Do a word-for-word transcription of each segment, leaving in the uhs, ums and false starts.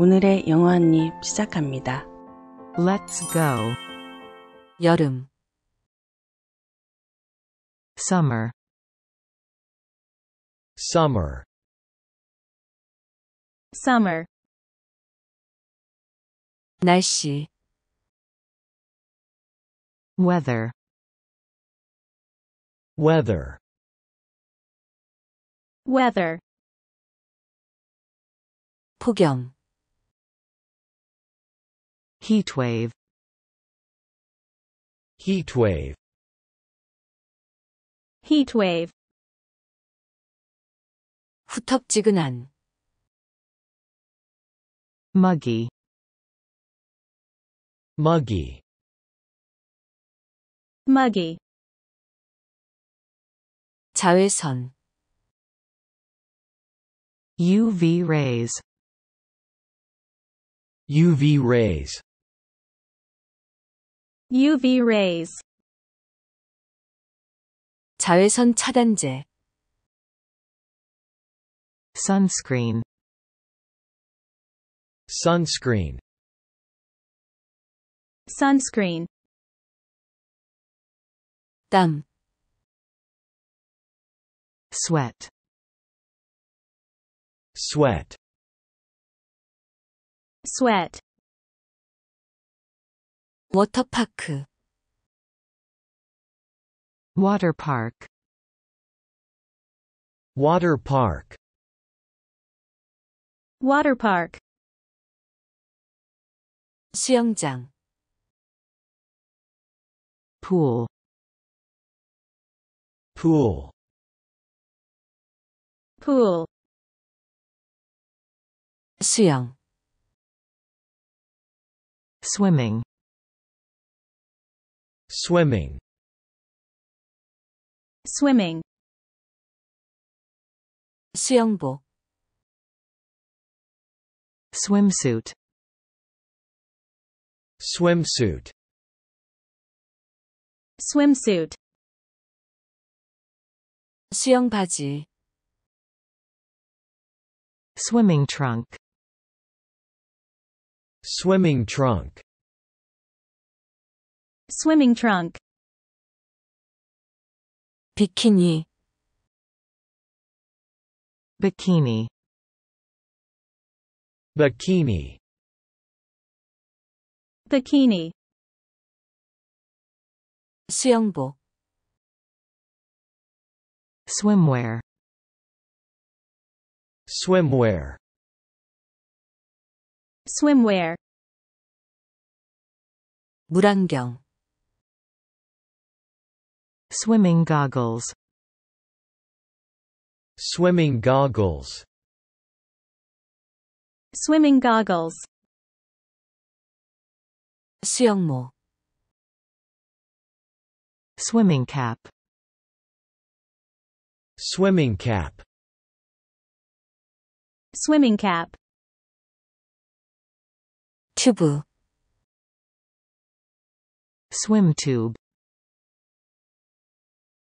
오늘의 영어 한입 시작합니다. Let's go. 여름 Summer Summer Summer 날씨 Weather Weather Weather 폭염 Heatwave Heatwave Heatwave 후텁지근한 Muggy Muggy Muggy 자외선 U V rays U V rays U V rays 자외선 차단제 Sunscreen Sunscreen Sunscreen 땀 Sweat Sweat Sweat 워터파크 Water park Water park Water park 수영장 Pool Pool Pool 수영 Swimming Swimming Swimming 수영복 Swimsuit Swimsuit Swimsuit 수영바지 Swimming trunk Swimming trunk Swimming trunk 비키니 Bikini Bikini Bikini 수영복 Swimwear Swimwear Swimwear 물안경 Swimming goggles Swimming goggles Swimming goggles 수영모 Swimming cap Swimming cap Swimming cap 튜브 Swim tube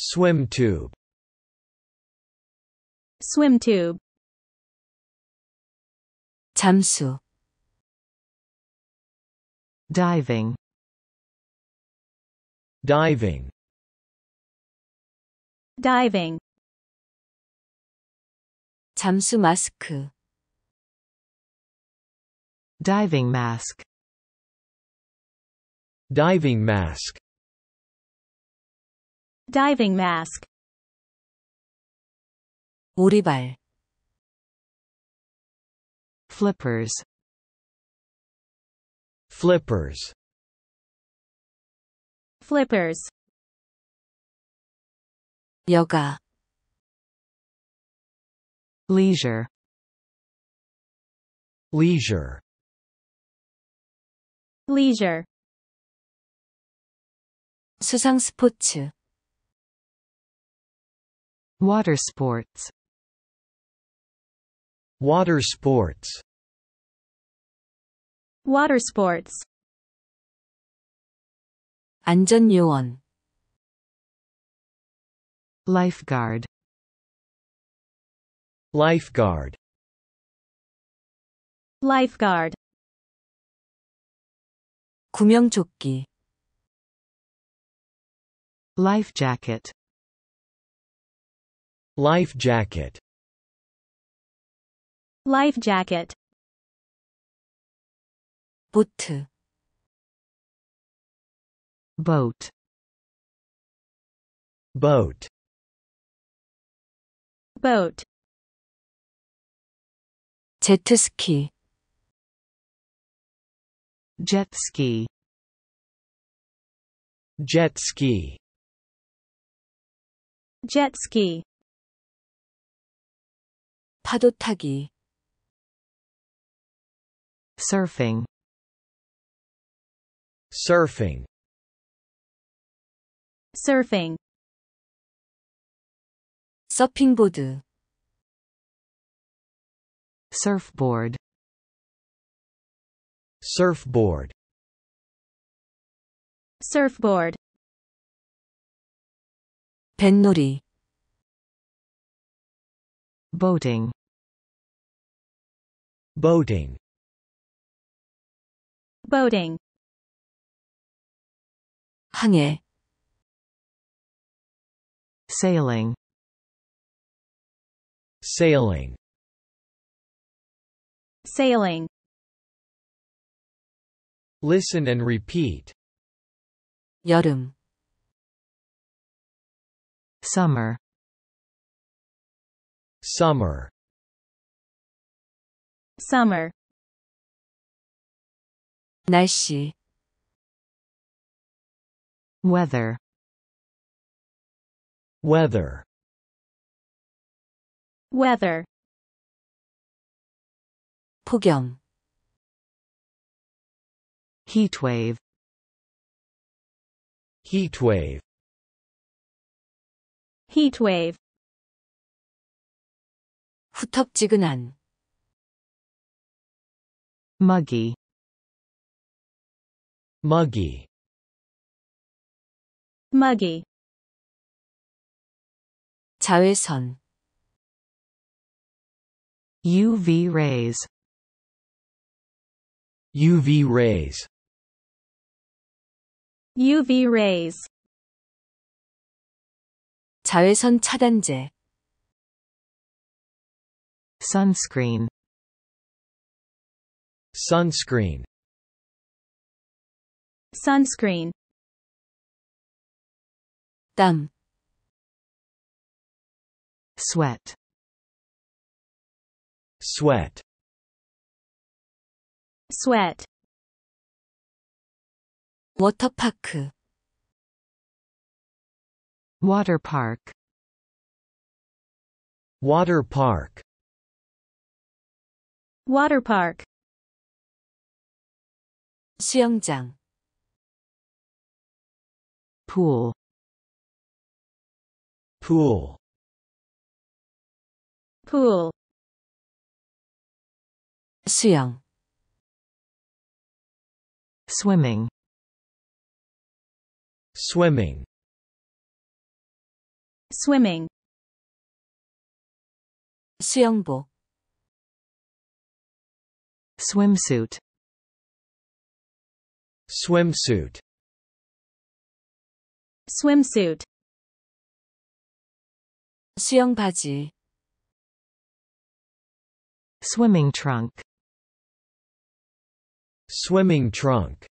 Swim tube Swim tube 잠수 Diving Diving Diving 잠수 마스크 Diving mask Diving mask Diving mask 오리발 Flippers Flippers Flippers 여가 Leisure Leisure Leisure 수상 스포츠 Water sports Water sports Water sports 안전요원 Lifeguard Lifeguard lifeguard 구명조끼 life jacket life jacket life jacket 보트 boat boat boat jet ski jet ski jet ski jet ski 파도 타기 surfing surfing surfing 서핑보드 surfboard surfboard surfboard 뱃놀이 boating boating boating 항해 sailing sailing sailing listen and repeat 여름 summer summer summer 날씨 weather weather weather 폭염 heat wave heat wave heat wave 후텁지근한 muggy muggy muggy 자외선 U V rays U V rays U V rays 자외선 차단제 sunscreen sunscreen sunscreen 땀 sweat sweat sweat 워터파크 water park water park water park 수영장 pool pool pool 수영 swimming swimming swimming 수영복 swimsuit swimsuit swimsuit 수영바지 swimming trunk swimming trunk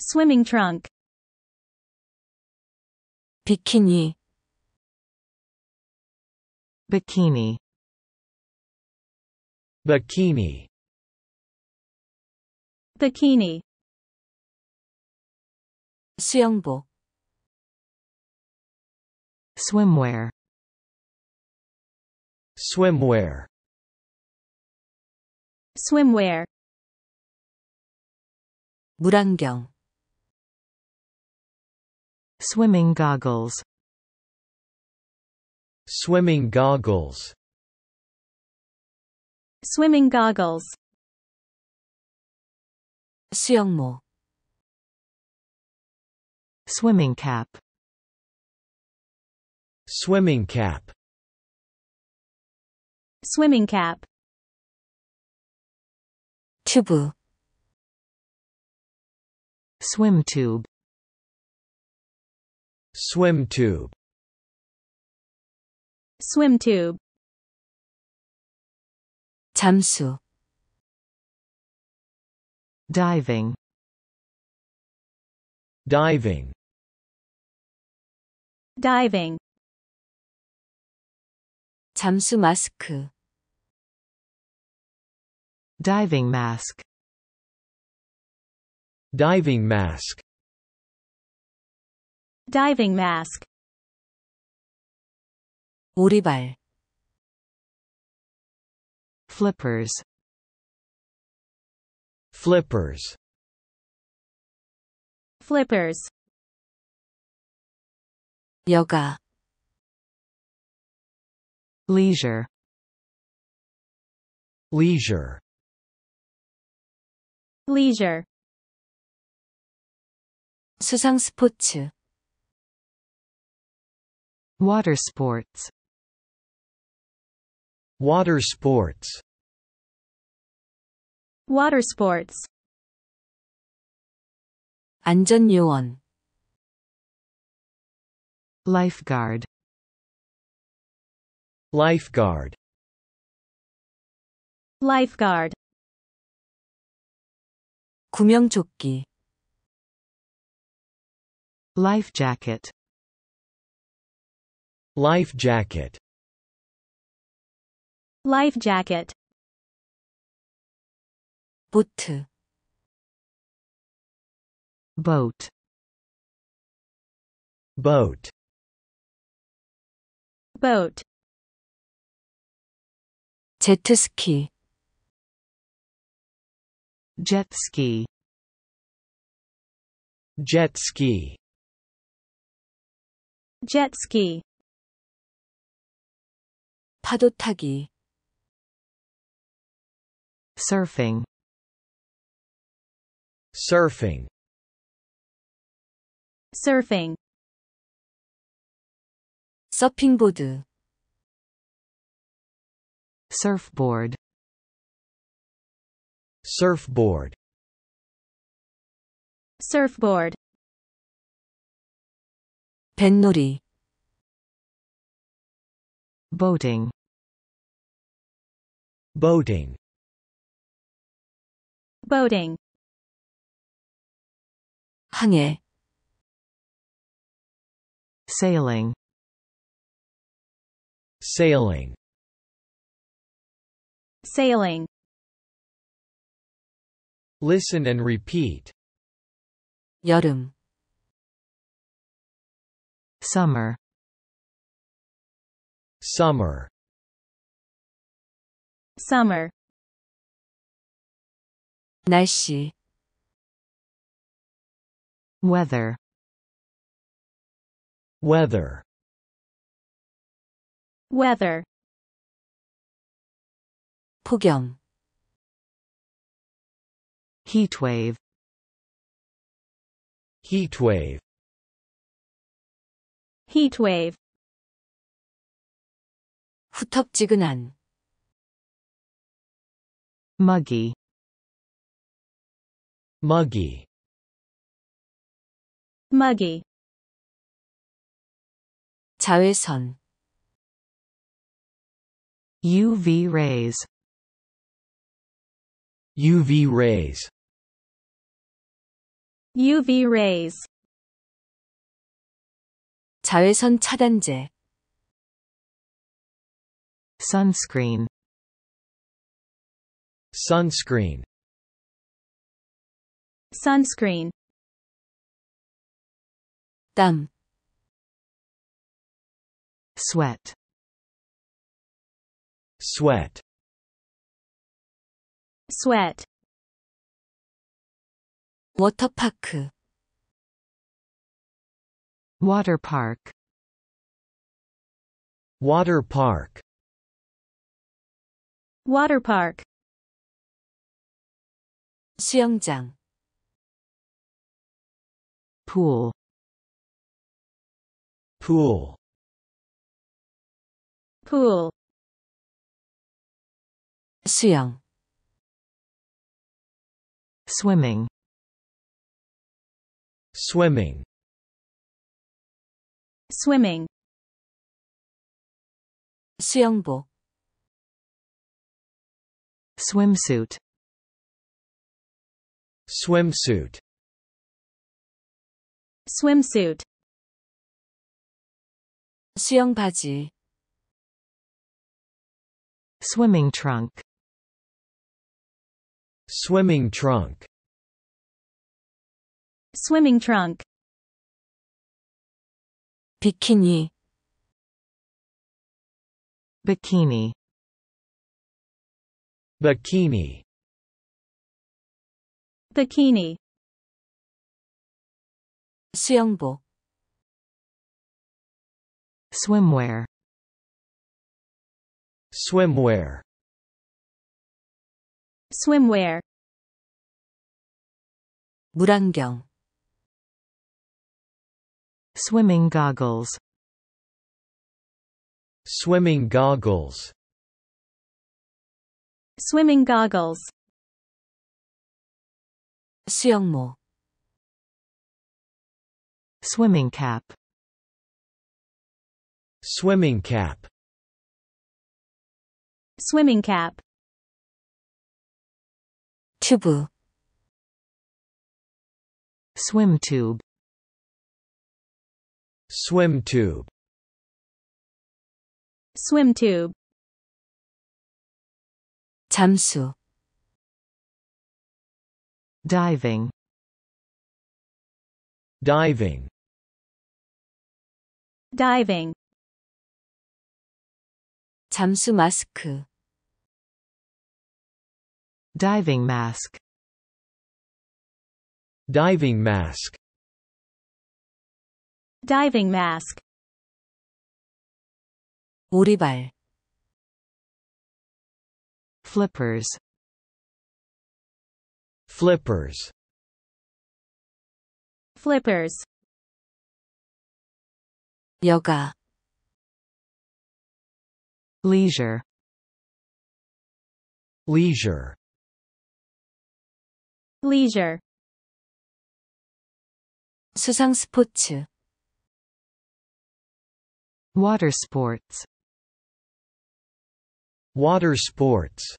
swimming trunk 비키니 bikini bikini bikini 수영복 swimwear swimwear swimwear 물안경 swimming goggles swimming goggles swimming goggles 수영모 swimming cap swimming cap swimming cap Chubu. Swim tube. Swim tube. Swim tube. 잠수. Diving. Diving. Diving. 잠수 마스크. Diving mask. Diving mask. Diving mask. 오리발. Flippers. Flippers. Flippers. 여가. Leisure. Leisure. Leisure. 수상 스포츠. Water sports. Water sports. Water sports. 안전 요원. Lifeguard. Lifeguard. Lifeguard. 구명조끼. Life jacket. Life jacket. Life jacket. 보트. Boat. Boat. Boat. Jet ski. Jet ski. Jet ski. Jet ski. 파도 타기. Surfing. Surfing. Surfing. 서핑보드. Surfboard. Surfboard. Surfboard. 뱃놀이. Boating. Boating. Boating. 항해. Sailing. Sailing. Sailing. Listen and repeat. 여름. Summer. Summer. Summer. 날씨. Weather. Weather. Weather. 폭염. Heatwave. Heatwave. Heatwave. 후텁지근한. Muggy. Muggy. Muggy. 자외선. U V rays. U V rays. U V rays. 자외선 차단제. Sunscreen. Sunscreen. Sunscreen. 땀. Sweat. Sweat. Sweat. 워터파크. Water park. Water park. Water park. 수영장. Pool. Pool. Pool. 수영. Swimming. Swimming. Swimming. 수영복. Swimsuit. Swimsuit. Swimsuit. 수영바지. Swimming trunk. Swimming trunk. Swimming trunk. Bikini. Bikini. Bikini. Bikini. 수영복. Swimwear. Swimwear. Swimwear. 물안경. Swimming goggles. Swimming goggles. Swimming goggles. 수영모. Swimming cap. Swimming cap. Swimming cap. 튜브. Swim tube. Swim tube. Swim tube. 잠수. Diving. Diving. Diving. 잠수 마스크. Diving mask. Diving mask. Diving mask. 오리발. Flippers. Flippers. Flippers. 여가. Leisure. Leisure. Leisure. 수상 스포츠. Water sports. Water sports.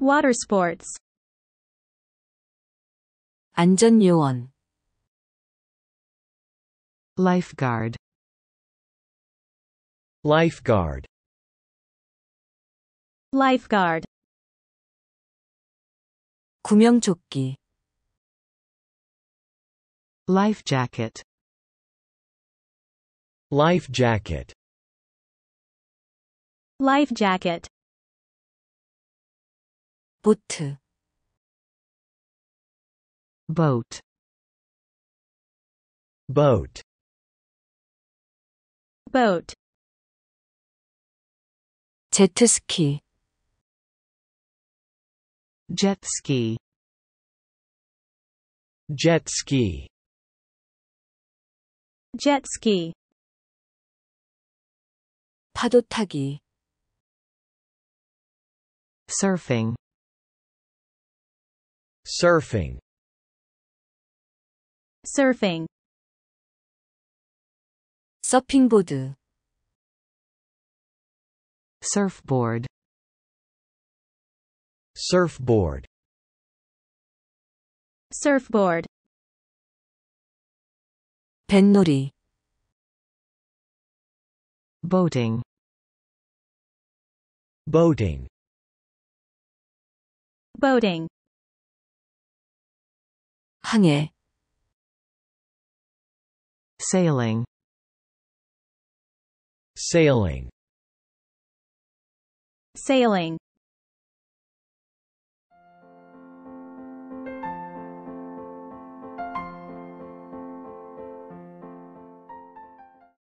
Water sports. 안전 요원. Lifeguard. Lifeguard. Lifeguard. 구명조끼. Life jacket. Life jacket. Life jacket. 보트. Boat. Boat. Boat. Jet ski. Jet ski. Jet ski. Jet ski. 파도 타기. Surfing. Surfing. Surfing. 서핑보드. Surfboard. Surfboard. Surfboard. 뱃놀이. Boating. Boating. Boating. 항해. Sailing. Sailing. Sailing.